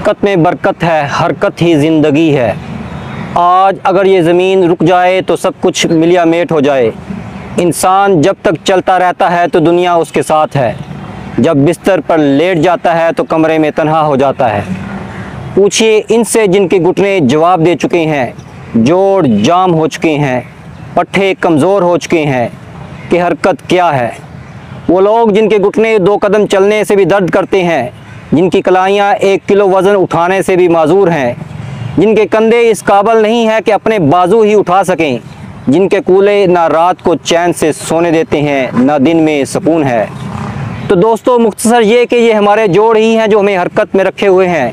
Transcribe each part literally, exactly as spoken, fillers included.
हरकत में बरकत है, हरकत ही ज़िंदगी है। आज अगर ये ज़मीन रुक जाए तो सब कुछ मिलिया मेट हो जाए। इंसान जब तक चलता रहता है तो दुनिया उसके साथ है, जब बिस्तर पर लेट जाता है तो कमरे में तन्हा हो जाता है। पूछिए इनसे जिनके घुटने जवाब दे चुके हैं, जोड़ जाम हो चुके हैं, पट्टे कमज़ोर हो चुके हैं कि हरकत क्या है। वो लोग जिनके घुटने दो कदम चलने से भी दर्द करते हैं, जिनकी कलाइयाँ एक किलो वज़न उठाने से भी माजूर हैं, जिनके कंधे इस काबिल नहीं है कि अपने बाजू ही उठा सकें, जिनके कूल्हे ना रात को चैन से सोने देते हैं ना दिन में सुकून है। तो दोस्तों मुख्तसर ये कि ये हमारे जोड़ ही हैं जो हमें हरकत में रखे हुए हैं।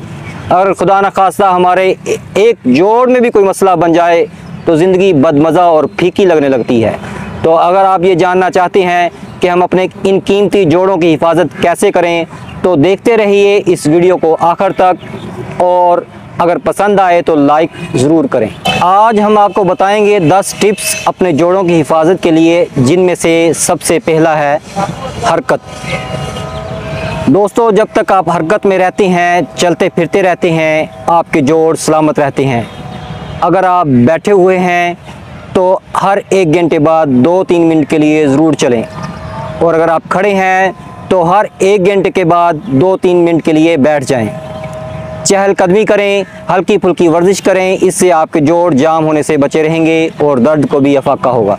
अगर खुदा न खास्ता हमारे एक जोड़ में भी कोई मसला बन जाए तो ज़िंदगी बदमज़ा और फीकी लगने लगती है। तो अगर आप ये जानना चाहते हैं कि हम अपने इन कीमती जोड़ों की हिफाजत कैसे करें तो देखते रहिए इस वीडियो को आखिर तक, और अगर पसंद आए तो लाइक ज़रूर करें। आज हम आपको बताएंगे दस टिप्स अपने जोड़ों की हिफाजत के लिए, जिनमें से सबसे पहला है हरकत। दोस्तों जब तक आप हरकत में रहते हैं, चलते फिरते रहते हैं, आपके जोड़ सलामत रहते हैं। अगर आप बैठे हुए हैं तो हर एक घंटे बाद दो तीन मिनट के लिए ज़रूर चलें, और अगर आप खड़े हैं तो हर एक घंटे के बाद दो तीन मिनट के लिए बैठ जाएं। चहलकदमी करें, हल्की फुल्की वर्जिश करें, इससे आपके जोड़ जाम होने से बचे रहेंगे और दर्द को भी अफाका होगा।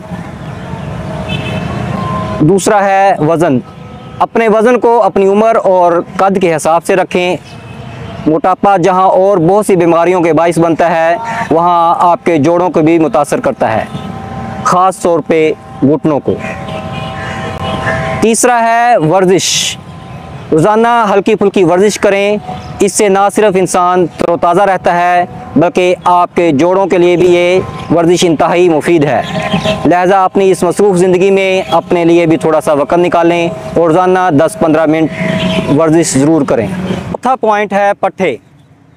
दूसरा है वज़न। अपने वज़न को अपनी उम्र और कद के हिसाब से रखें। मोटापा जहां और बहुत सी बीमारियों के बायस बनता है, वहां आपके जोड़ों को भी मुतासर करता है, ख़ास तौर पे घुटनों को। तीसरा है वर्जिश। रोज़ाना हल्की फुल्की वर्जिश करें, इससे ना सिर्फ इंसान तरोताज़ा रहता है बल्कि आपके जोड़ों के लिए भी ये वर्जिश इंतहाई मुफीद है। लिहाजा अपनी इस मसरूफ़ ज़िंदगी में अपने लिए भी थोड़ा सा वक़्त निकालें और रोज़ाना दस पंद्रह मिनट वर्जिश ज़रूर करें। चौथा पॉइंट है पट्ठे।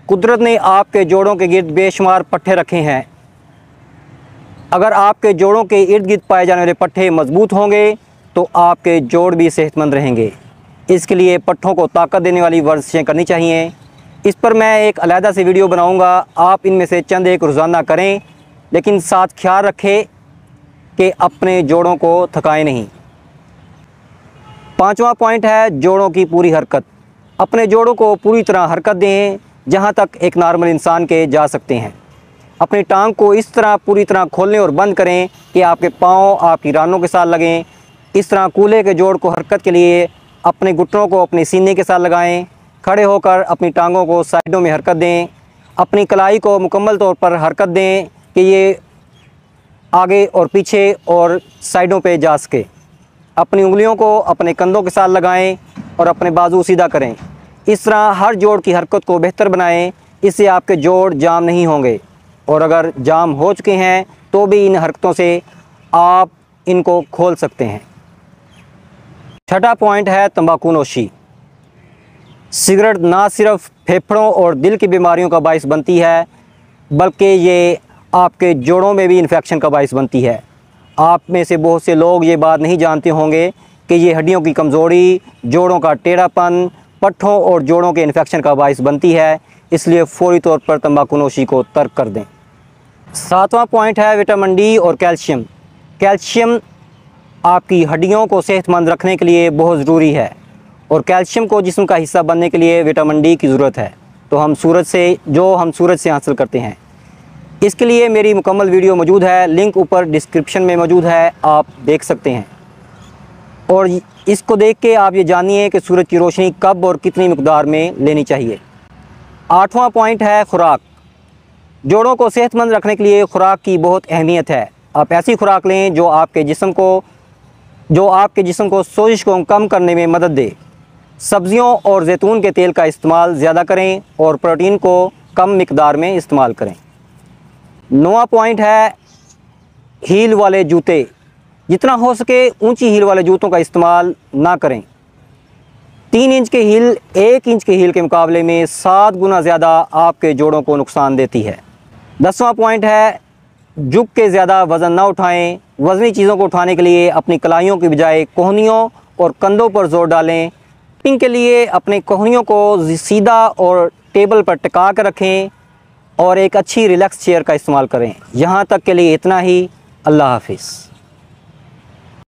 कुदरत ने आपके जोड़ों के गिर्द बेशुमार पट्ठे रखे हैं। अगर आपके जोड़ों के इर्द गिर्द पाए जाने वाले पट्ठे मजबूत होंगे तो आपके जोड़ भी सेहतमंद रहेंगे। इसके लिए पट्ठों को ताकत देने वाली वर्जिशें करनी चाहिए। इस पर मैं एक अलहदा से वीडियो बनाऊंगा। आप इनमें से चंद एक रोज़ाना करें, लेकिन साथ ख्याल रखें कि अपने जोड़ों को थकाएं नहीं। पांचवा पॉइंट है जोड़ों की पूरी हरकत। अपने जोड़ों को पूरी तरह हरकत दें जहाँ तक एक नॉर्मल इंसान के जा सकते हैं। अपनी टांग को इस तरह पूरी तरह खोलें और बंद करें कि आपके पाँव आपकी रानों के साथ लगें। इस तरह कूल्हे के जोड़ को हरकत के लिए अपने घुटनों को अपने सीने के साथ लगाएं। खड़े होकर अपनी टांगों को साइडों में हरकत दें। अपनी कलाई को मुकम्मल तौर पर हरकत दें कि ये आगे और पीछे और साइडों पे जा सके। अपनी उंगलियों को अपने कंधों के साथ लगाएं और अपने बाजू सीधा करें। इस तरह हर जोड़ की हरकत को बेहतर बनाएँ, इससे आपके जोड़ जाम नहीं होंगे, और अगर जाम हो चुके हैं तो भी इन हरकतों से आप इनको खोल सकते हैं। छठा पॉइंट है तंबाकूनोशी। सिगरेट ना सिर्फ फेफड़ों और दिल की बीमारियों का बायस बनती है बल्कि ये आपके जोड़ों में भी इन्फेक्शन का बायस बनती है। आप में से बहुत से लोग ये बात नहीं जानते होंगे कि ये हड्डियों की कमज़ोरी, जोड़ों का टेढ़ापन, पट्ठों और जोड़ों के इन्फेक्शन का बायस बनती है। इसलिए फ़ौरी तौर पर तंबाकूनोशी को तर्क कर दें। सातवां पॉइंट है विटामिन डी और कैल्शियम। कैल्शियम आपकी हड्डियों को सेहतमंद रखने के लिए बहुत ज़रूरी है, और कैल्शियम को जिस्म का हिस्सा बनने के लिए विटामिन डी की ज़रूरत है तो हम सूरज से जो हम सूरज से हासिल करते हैं। इसके लिए मेरी मुकम्मल वीडियो मौजूद है, लिंक ऊपर डिस्क्रिप्शन में मौजूद है, आप देख सकते हैं। और इसको देख के आप ये जानिए कि सूरज की रोशनी कब और कितनी मकदार में लेनी चाहिए। आठवां पॉइंट है खुराक। जोड़ों को सेहतमंद रखने के लिए खुराक की बहुत अहमियत है। आप ऐसी खुराक लें जो आपके जिस्म को जो आपके जिस्म को सोजिश को कम करने में मदद दे। सब्ज़ियों और जैतून के तेल का इस्तेमाल ज़्यादा करें और प्रोटीन को कम मिकदार में इस्तेमाल करें। नौवां पॉइंट है हील वाले जूते। जितना हो सके ऊंची हील वाले जूतों का इस्तेमाल ना करें। तीन इंच के हील एक इंच के हील के मुकाबले में सात गुना ज़्यादा आपके जोड़ों को नुकसान देती है। दसवां पॉइंट है झुक के ज़्यादा वज़न ना उठाएं। वज़नी चीज़ों को उठाने के लिए अपनी कलाइयों की बजाय कोहनियों और कंधों पर जोर डालें। इनके लिए अपने कोहनियों को सीधा और टेबल पर टिका कर रखें और एक अच्छी रिलैक्स चेयर का इस्तेमाल करें। यहाँ तक के लिए इतना ही। अल्लाह हाफिज़।